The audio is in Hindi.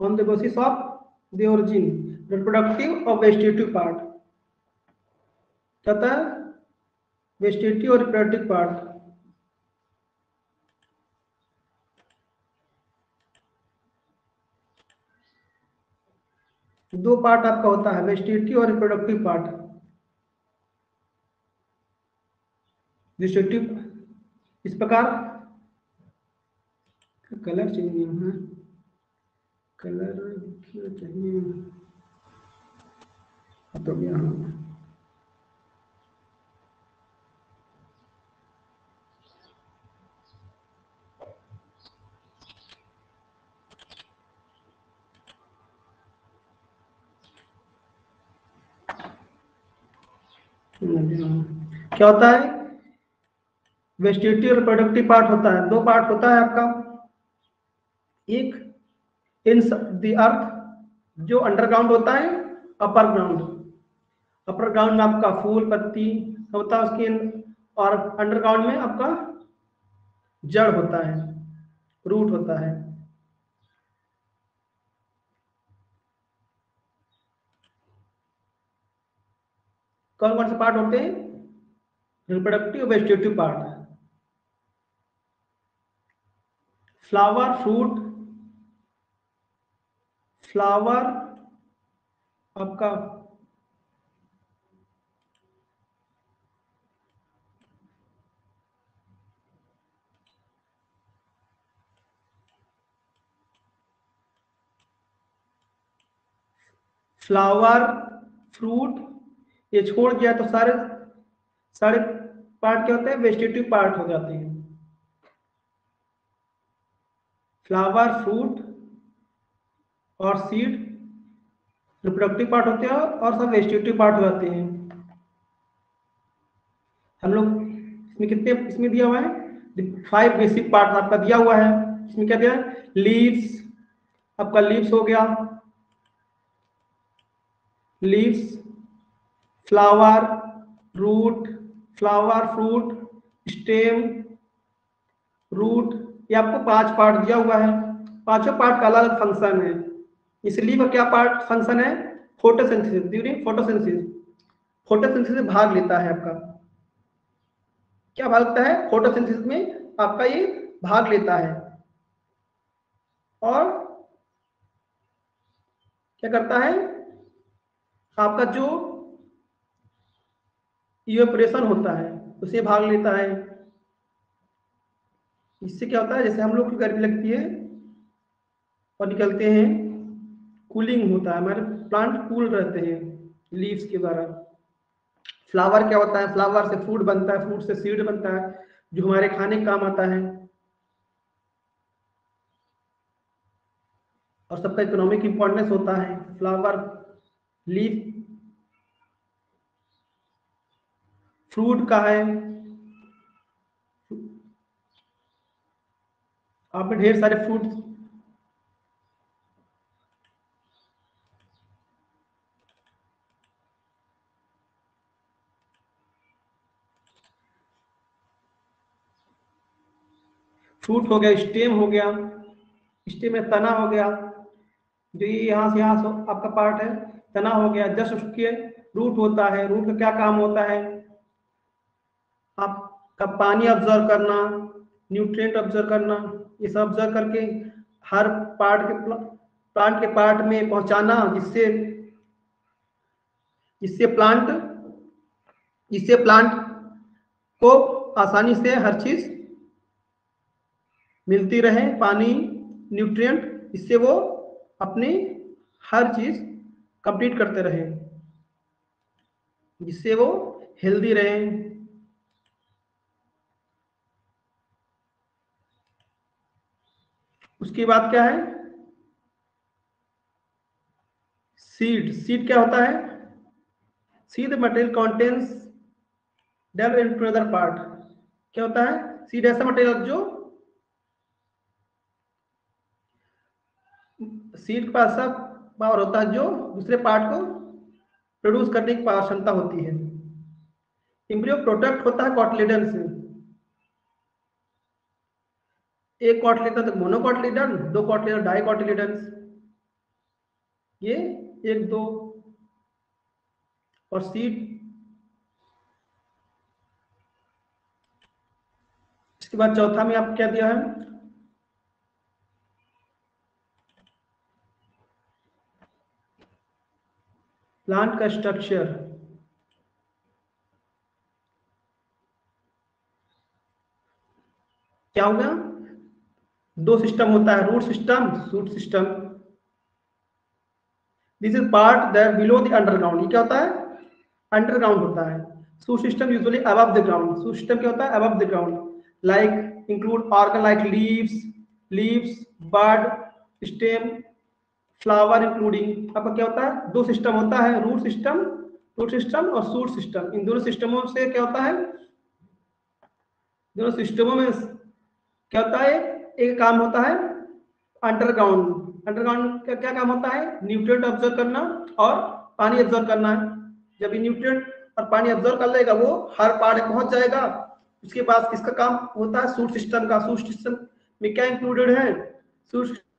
on the basis of the origin reproductive और वेजिटेटिव पार्ट। कहता है वेजिटेटिव और रिप्रोडक्टिव पार्ट। दो पार्ट आपका होता है वेजिटेटिव और रिप्रोडक्टिव पार्ट। वेजिटेटिव इस प्रकार कलर चाहिए है, कलर क्यों चाहिए तो यहाँ क्या होता है वेजिटेटिव और रिप्रोडक्टिव पार्ट होता है। दो पार्ट होता है आपका, एक इन द अर्थ जो अंडरग्राउंड होता है, अपर ग्राउंड। अपर ग्राउंड में आपका फूल पत्ती होता है उसके, और अंडरग्राउंड में आपका जड़ होता है, रूट होता है। कौन कौन से पार्ट होते हैं? रिप्रोडक्टिव और vegetative part. Flower, fruit, flower आपका फ्लावर फ्रूट ये छोड़ गया तो सारे पार्ट क्या होते हैं? वेजिटेटिव पार्ट हो जाते हैं। फ्लावर, फ्रूट और सीड रिप्रोडक्टिव पार्ट होते हैं और सब वेजिटेटिव पार्ट हो जाते हैं। हम लोग इसमें कितने इसमें दिया हुआ है 5 बेसिक पार्ट आपका दिया हुआ है। इसमें क्या दिया है? लीव्स, आपका लीव्स हो गया, leaves, flower, root, flower fruit, stem, root, ये आपको 5 पार्ट दिया हुआ है। पांचों पार्ट का अलग अलग फंक्शन है, इसलिए वह क्या पार्ट फंक्शन है? फोटोसिंथेसिस। ड्यूरिंग फोटोसिंथेसिस, फोटोसिंथेसिस भाग लेता है आपका। क्या भाग लेता है? फोटोसिंथेसिस में आपका ये भाग लेता है और क्या करता है? आपका जो इवेपोरेशन होता है उसे भाग लेता है। इससे क्या होता है? जैसे हम लोग की गर्मी लगती है और निकलते हैं, कूलिंग होता है, हमारे प्लांट कूल रहते हैं लीव्स के द्वारा। फ्लावर क्या होता है? फ्लावर से फ्रूट बनता है, फ्रूट से सीड बनता है जो हमारे खाने काम आता है और सबका इकोनॉमिक इंपॉर्टेंस होता है। फ्लावर, लीफ, फ्रूट का है, आप ढेर सारे फ्रूट हो गया, स्टेम हो गया, स्टेम में तना हो गया जो यहाँ से यहाँ आपका पार्ट है, तना हो गया। जस्ट उसके रूट होता है, रूट का क्या काम होता है? आपका पानी ऑब्जर्व करना, न्यूट्रिएंट ऑब्जर्व करना, ये सब ऑब्जर्व करके हर पार्ट के प्लांट के पार्ट में पहुंचाना, जिससे प्लांट को आसानी से हर चीज मिलती रहे, पानी, न्यूट्रिएंट, इससे वो अपनी हर चीज कंप्लीट करते रहे, जिससे वो हेल्दी रहे। उसके बाद क्या है? सीड। सीड क्या होता है? Seed material contains delve into other part. क्या होता है? सीड ऐसा मटेरियल जो सीड का ऐसा पावर होता है जो दूसरे पार्ट को प्रोड्यूस करने की पावर क्षमता होती है। एम्ब्रियो प्रोडक्ट होता है कोटलीडन से, एक कॉटिलीडन, मोनोकॉटिलीडन, दो कॉटिलीडन, डाई कॉटिलीडन। ये 1 2 और सीट। इसके बाद चौथा में आपको क्या दिया है, प्लांट का स्ट्रक्चर। क्या होगा, दो सिस्टम होता है, root system, shoot system. This is part that below the underground. ये क्या होता है, अंडरग्राउंड होता है। Shoot system usually above the ground. Shoot system क्या होता है, above the ground. Like include organ like leaves, bud, stem, flower including. आपका क्या होता है, दो सिस्टम होता है, रूट सिस्टम और शूट सिस्टम। इन दोनों सिस्टमों से क्या होता है, दोनों सिस्टमों में क्या होता है, एक काम होता है अंडरग्राउंड। अंडरग्राउंड का क्या काम होता है, न्यूट्रिएंट ऑब्जर्व करना और पानी ऑब्जर्व करना है। जब ये न्यूट्रिएंट और पानी ऑब्जर्व कर लेगा, वो हर पार्ट पहुंच जाएगा। उसके बाद इसका काम होता है शूट सिस्टम का। शूट सिस्टम में क्या इंक्लूडेड है, शूट